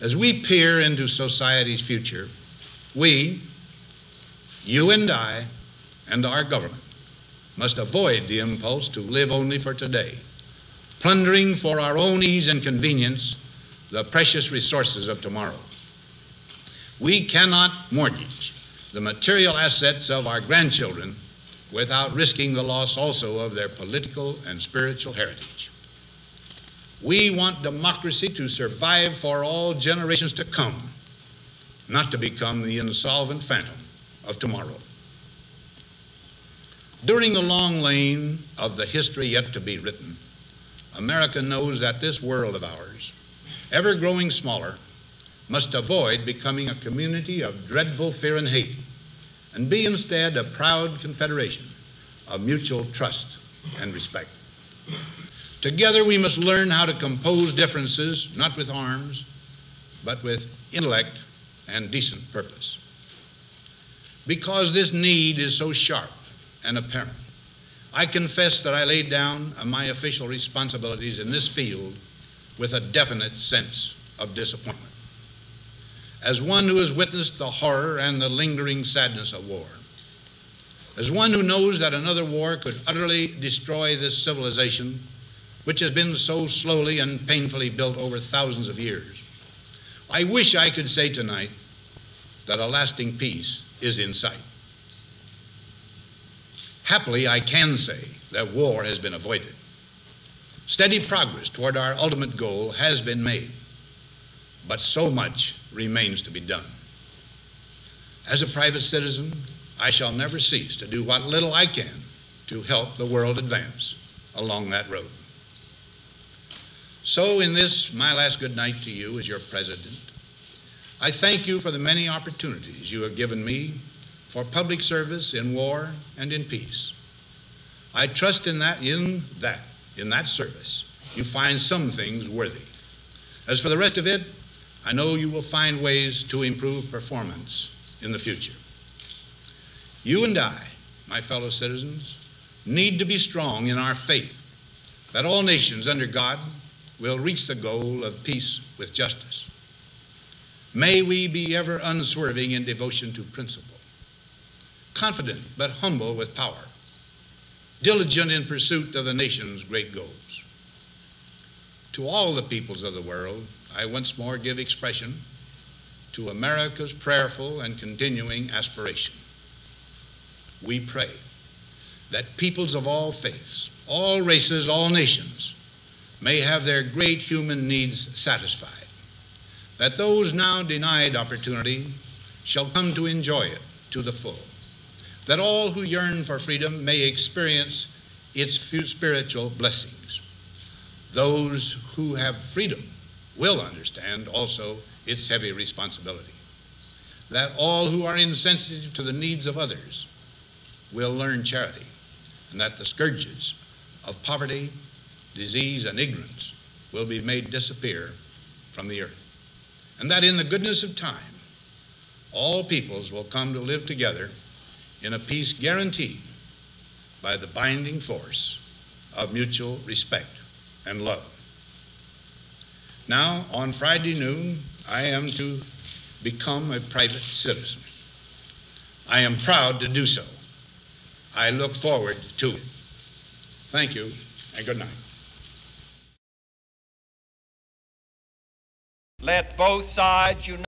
As we peer into society's future, we, you and I, and our government, must avoid the impulse to live only for today, plundering for our own ease and convenience the precious resources of tomorrow. We cannot mortgage the material assets of our grandchildren without risking the loss also of their political and spiritual heritage. We want democracy to survive for all generations to come, not to become the insolvent phantom of tomorrow. During the long lane of the history yet to be written, America knows that this world of ours, ever growing smaller, must avoid becoming a community of dreadful fear and hate, and be instead a proud confederation of mutual trust and respect. Together we must learn how to compose differences, not with arms, but with intellect and decent purpose. Because this need is so sharp and apparent, I confess that I laid down my official responsibilities in this field with a definite sense of disappointment. As one who has witnessed the horror and the lingering sadness of war, as one who knows that another war could utterly destroy this civilization, which has been so slowly and painfully built over thousands of years, I wish I could say tonight that a lasting peace is in sight. Happily, I can say that war has been avoided. Steady progress toward our ultimate goal has been made, but so much remains to be done. As a private citizen, I shall never cease to do what little I can to help the world advance along that road. So in this, my last good night to you as your president, I thank you for the many opportunities you have given me for public service in war and in peace. I trust in that service, you find some things worthy. As for the rest of it, I know you will find ways to improve performance in the future. You and I, my fellow citizens, need to be strong in our faith that all nations under God will reach the goal of peace with justice. May we be ever unswerving in devotion to principle, confident but humble with power, diligent in pursuit of the nation's great goals. To all the peoples of the world, I once more give expression to America's prayerful and continuing aspiration. We pray that peoples of all faiths, all races, all nations, may have their great human needs satisfied, that those now denied opportunity shall come to enjoy it to the full, that all who yearn for freedom may experience its spiritual blessings. Those who have freedom will understand also its heavy responsibility, that all who are insensitive to the needs of others will learn charity, and that the scourges of poverty, disease, and ignorance will be made disappear from the earth, and that in the goodness of time, all peoples will come to live together in a peace guaranteed by the binding force of mutual respect and love. Now, on Friday noon, I am to become a private citizen. I am proud to do so. I look forward to it. Thank you, and good night. Let both sides unite.